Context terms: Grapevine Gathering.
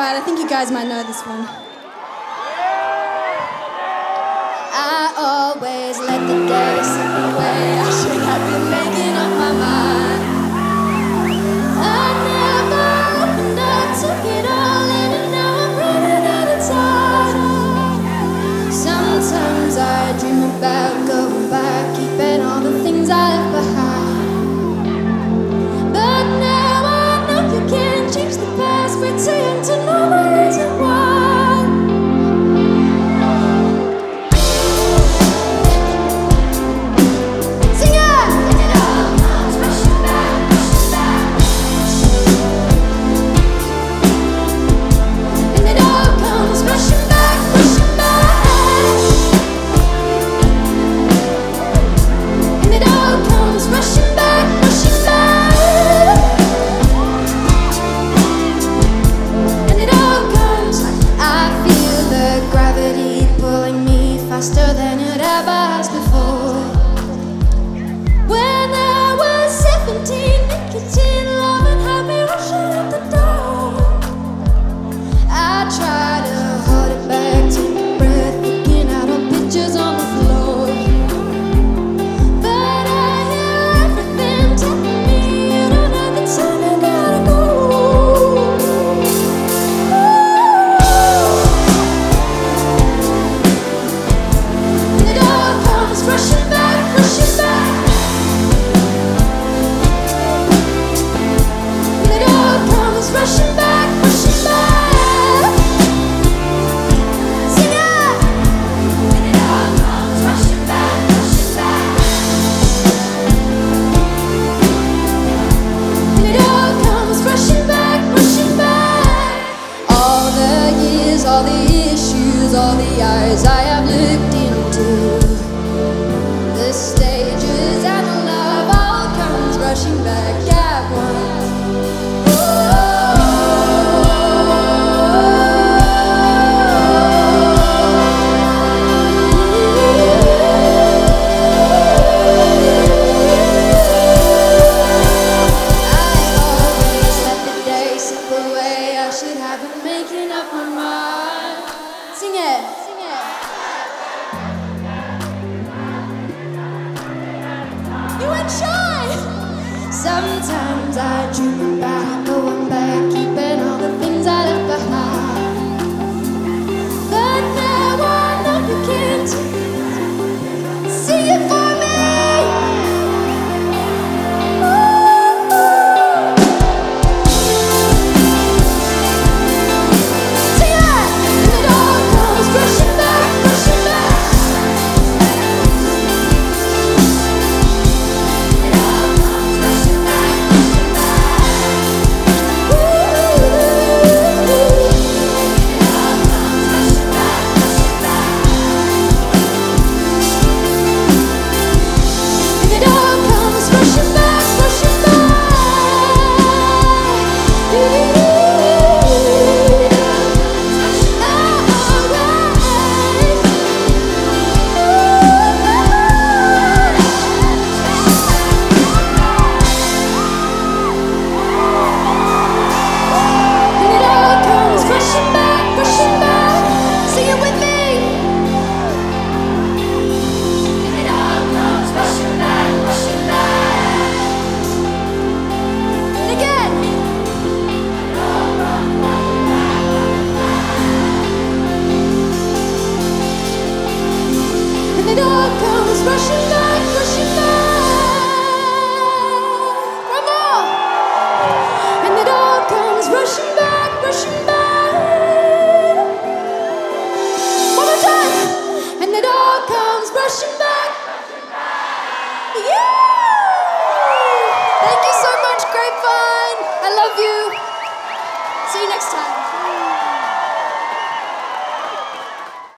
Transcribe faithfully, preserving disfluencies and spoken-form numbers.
right, I think you guys might know this one. I always let the day slip away. I should have been making up my mind. I never opened up, took it all in, and now I'm running out of time. Sometimes I dream about going back, keeping all the things I left behind. But now I know you can't change the past, pretend to know the reason why. Sometimes I dream about going back, keeping all the things I left behind. But now I know you can't see it for me. See ya! And it all comes rushing back, rushing back. Thank you so much, Grapevine. I love you. See you next time.